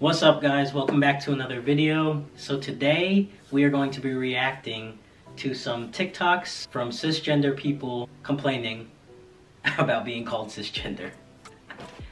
What's up, guys? Welcome back to another video. So today we are going to be reacting to some TikToks from cisgender people complaining about being called cisgender.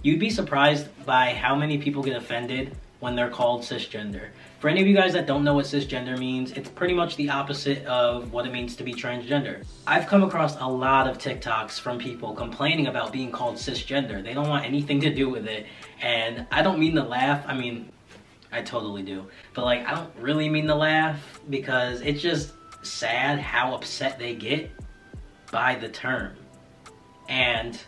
You'd be surprised by how many people get offended when they're called cisgender. For any of you guys that don't know what cisgender means, it's pretty much the opposite of what it means to be transgender. I've come across a lot of TikToks from people complaining about being called cisgender. They don't want anything to do with it. And I don't mean to laugh. I mean, I totally do. But like, I don't really mean to laugh because it's just sad how upset they get by the term. And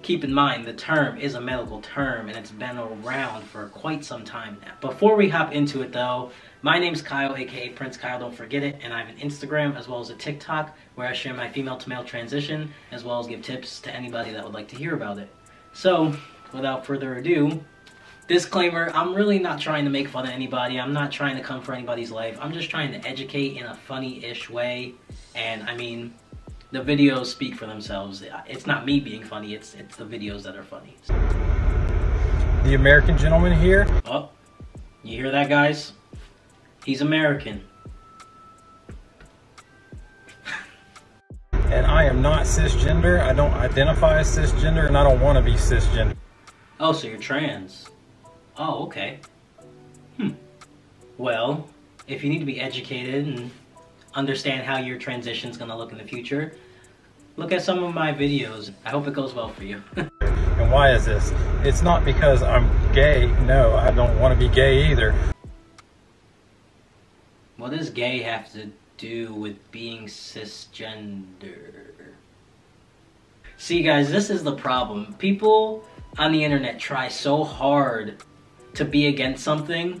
keep in mind, the term is a medical term and it's been around for quite some time now. Before we hop into it though, my name's Kyle, aka Prince Kyle, don't forget it, and I have an Instagram as well as a TikTok where I share my female to male transition as well as give tips to anybody that would like to hear about it. So, without further ado, disclaimer, I'm really not trying to make fun of anybody, I'm not trying to come for anybody's life, I'm just trying to educate in a funny-ish way, and I mean, the videos speak for themselves. It's not me being funny, it's the videos that are funny. The American gentleman here. Oh, you hear that, guys? He's American. And I am not cisgender. I don't identify as cisgender and I don't want to be cisgender. Oh, so you're trans. Oh, okay. Well, if you need to be educated and understand how your transition is going to look in the future, look at some of my videos. I hope it goes well for you. And why is this? It's not because I'm gay. No, I don't want to be gay either. What does gay have to do with being cisgender? See, guys, this is the problem. People on the internet try so hard to be against something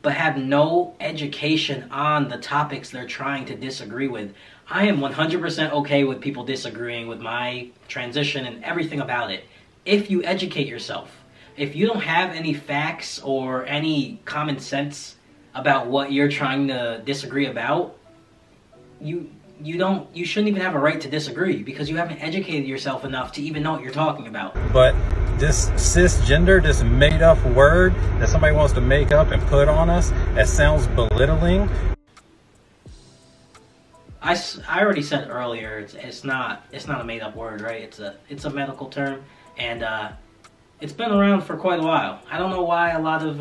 but have no education on the topics they're trying to disagree with. I am 100% okay with people disagreeing with my transition and everything about it, if you educate yourself. If you don't have any facts or any common sense about what you're trying to disagree about, you shouldn't even have a right to disagree because you haven't educated yourself enough to even know what you're talking about. But this cisgender, this made up word that somebody wants to make up and put on us, that sounds belittling. I already said earlier, it's not a made up word, right? It's a medical term, and it's been around for quite a while. I don't know why a lot of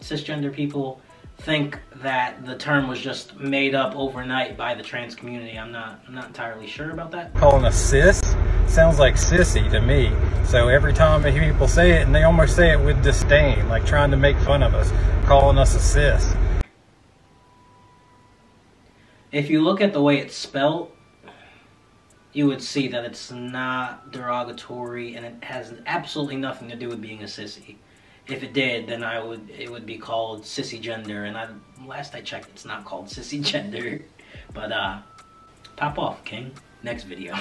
cisgender people think that the term was just made up overnight by the trans community. I'm not entirely sure about that. Calling a cis sounds like sissy to me. So every time I hear people say it, and they almost say it with disdain, like trying to make fun of us, calling us a cis. If you look at the way it's spelled, you would see that it's not derogatory and it has absolutely nothing to do with being a sissy. If it did, then it would be called cisgender, and last I checked, it's not called cisgender. But pop off, King. Next video.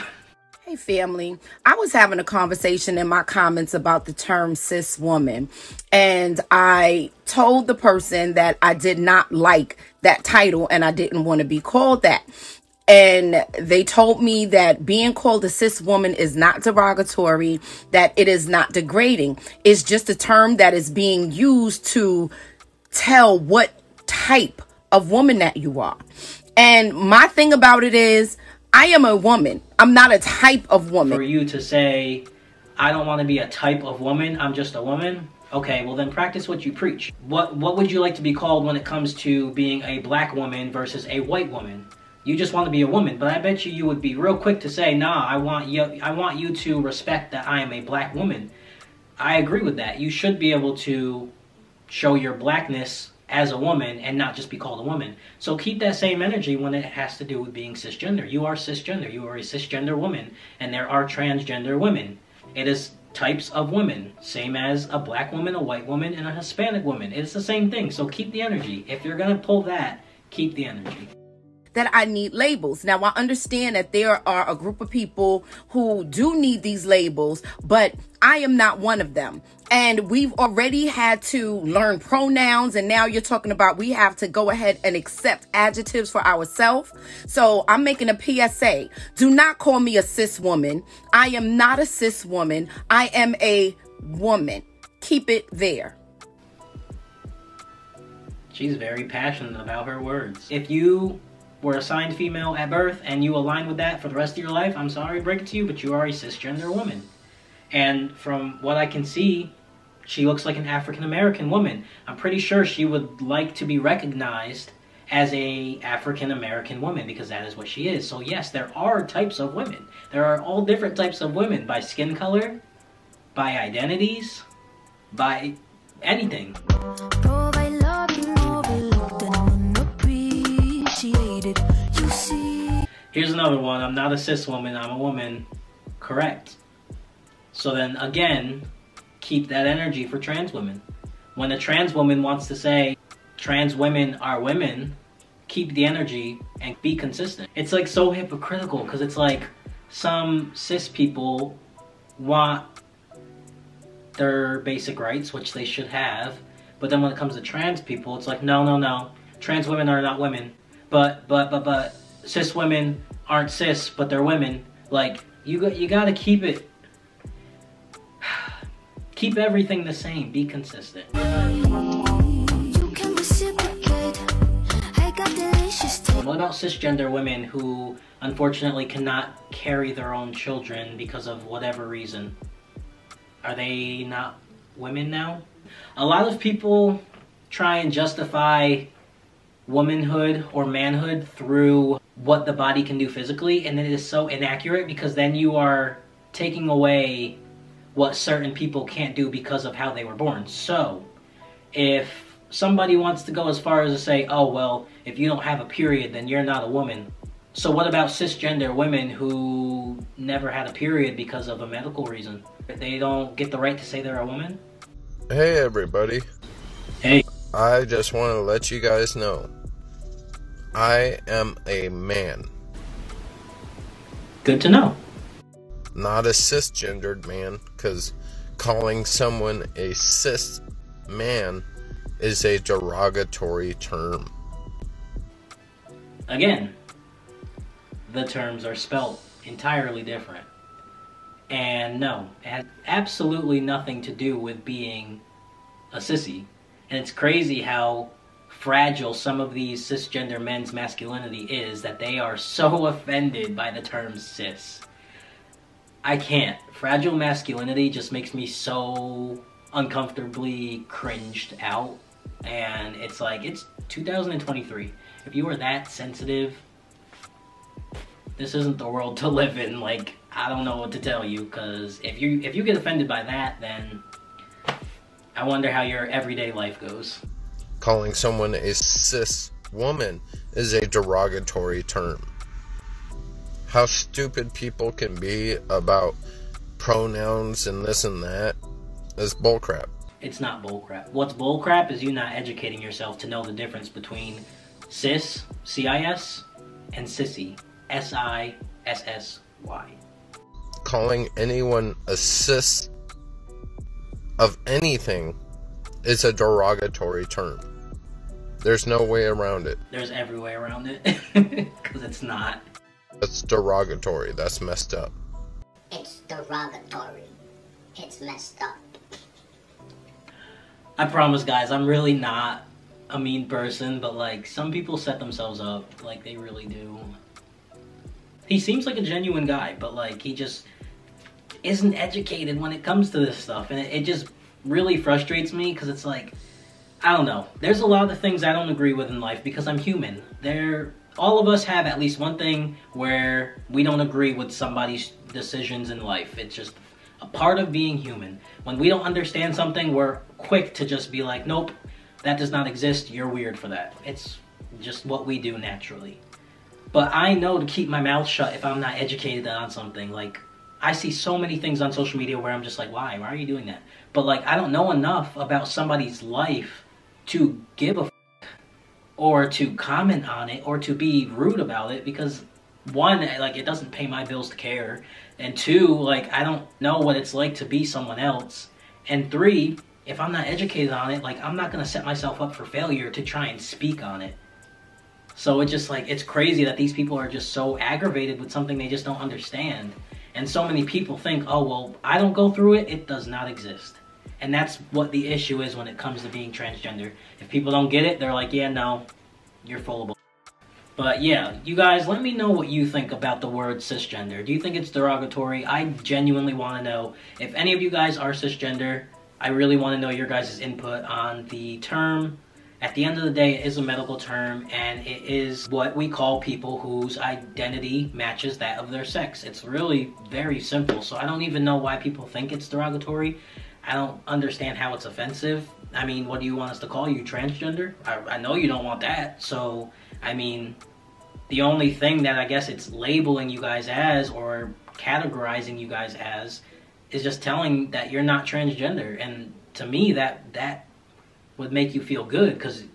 Hey family, I was having a conversation in my comments about the term cis woman, and I told the person that I did not like that title and I didn't want to be called that. And they told me that being called a cis woman is not derogatory, that it is not degrading. It's just a term that is being used to tell what type of woman that you are. And my thing about it is, I am a woman. I'm not a type of woman. For you to say, I don't want to be a type of woman, I'm just a woman. Okay, well then practice what you preach. What would you like to be called when it comes to being a black woman versus a white woman? You just want to be a woman, but I bet you would be real quick to say, nah, I want you to respect that I am a black woman. I agree with that. You should be able to show your blackness as a woman and not just be called a woman. So keep that same energy when it has to do with being cisgender. You are cisgender. You are a cisgender woman, and there are transgender women. It is types of women, same as a black woman, a white woman, and a Hispanic woman. It's the same thing, so keep the energy. If you're going to pull that, keep the energy. That I need labels. Now, I understand that there are a group of people who do need these labels, but I am not one of them. And we've already had to learn pronouns, and now you're talking about we have to go ahead and accept adjectives for ourselves. So I'm making a PSA. Do not call me a cis woman. I am not a cis woman. I am a woman. Keep it there. She's very passionate about her words. If you were assigned female at birth and you align with that for the rest of your life, I'm sorry to break it to you, but you are a cisgender woman. And from what I can see, she looks like an African-American woman. I'm pretty sure she would like to be recognized as a African-American woman because that is what she is. So yes, there are types of women. There are all different types of women by skin color, by identities, by anything. Here's another one. I'm not a cis woman, I'm a woman. Correct. So then again, keep that energy for trans women. When a trans woman wants to say, trans women are women, keep the energy and be consistent. It's like so hypocritical because it's like some cis people want their basic rights, which they should have, but then when it comes to trans people, it's like, no, no, no, trans women are not women, but cis women aren't cis, but they're women. Like, you gotta keep it. Keep everything the same, be consistent. You can reciprocate. I got delicious. What about cisgender women who unfortunately cannot carry their own children because of whatever reason? Are they not women now? A lot of people try and justify womanhood or manhood through what the body can do physically, and it is so inaccurate because then you are taking away what certain people can't do because of how they were born. So if somebody wants to go as far as to say, oh, well, if you don't have a period, then you're not a woman. So what about cisgender women who never had a period because of a medical reason? They don't get the right to say they're a woman? Hey, everybody. Hey. I just want to let you guys know, I am a man. Good to know. Not a cisgendered man, because calling someone a cis man is a derogatory term. Again, the terms are spelt entirely different. And no, it has absolutely nothing to do with being a sissy. And it's crazy how fragile some of these cisgender men's masculinity is that they are so offended by the term cis. I can't. Fragile masculinity just makes me so uncomfortably cringed out. And it's like, it's 2023. If you are that sensitive, this isn't the world to live in. Like, I don't know what to tell you, because if you get offended by that, then I wonder how your everyday life goes. Calling someone a cis woman is a derogatory term. How stupid people can be about pronouns and this and that is bullcrap. It's not bullcrap. What's bullcrap is you not educating yourself to know the difference between cis, C-I-S, and sissy, S-I-S-S-Y. Calling anyone a cis of anything is a derogatory term. There's no way around it. There's every way around it, because it's not. That's derogatory. That's messed up. It's derogatory. It's messed up. I promise, guys, I'm really not a mean person, but, like, some people set themselves up. Like, they really do. He seems like a genuine guy, but, like, he just isn't educated when it comes to this stuff. And it just really frustrates me because it's like, I don't know. There's a lot of things I don't agree with in life because I'm human. All of us have at least one thing where we don't agree with somebody's decisions in life. It's just a part of being human. When we don't understand something, we're quick to just be like, nope, that does not exist. You're weird for that. It's just what we do naturally. But I know to keep my mouth shut if I'm not educated on something. Like, I see so many things on social media where I'm just like, why? Why are you doing that? But, like, I don't know enough about somebody's life to give a or to comment on it, or to be rude about it, because one, like, it doesn't pay my bills to care, and two, like, I don't know what it's like to be someone else, and three, if I'm not educated on it, like, I'm not gonna set myself up for failure to try and speak on it. So it's just, like, it's crazy that these people are just so aggravated with something they just don't understand, and so many people think, oh, well, I don't go through it, it does not exist. And that's what the issue is when it comes to being transgender. If people don't get it, they're like, yeah, no, you're full of bull. But yeah, you guys, let me know what you think about the word cisgender. Do you think it's derogatory? I genuinely want to know. If any of you guys are cisgender, I really want to know your guys' input on the term. At the end of the day, it is a medical term, and it is what we call people whose identity matches that of their sex. It's really very simple, so I don't even know why people think it's derogatory. I don't understand how it's offensive. I mean, what do you want us to call you, transgender? I know you don't want that, so, I mean, the only thing that I guess it's labeling you guys as, or categorizing you guys as, is just telling that you're not transgender, and to me, that would make you feel good, because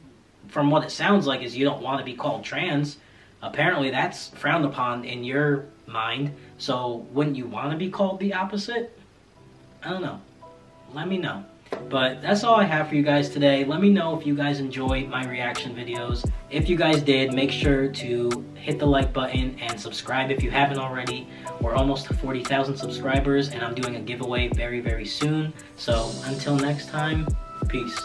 from what it sounds like is you don't want to be called trans. Apparently that's frowned upon in your mind, so wouldn't you want to be called the opposite? I don't know. Let me know. But that's all I have for you guys today. Let me know if you guys enjoy my reaction videos. If you guys did, make sure to hit the like button and subscribe if you haven't already. We're almost to 40,000 subscribers, and I'm doing a giveaway very, very soon. So until next time, peace.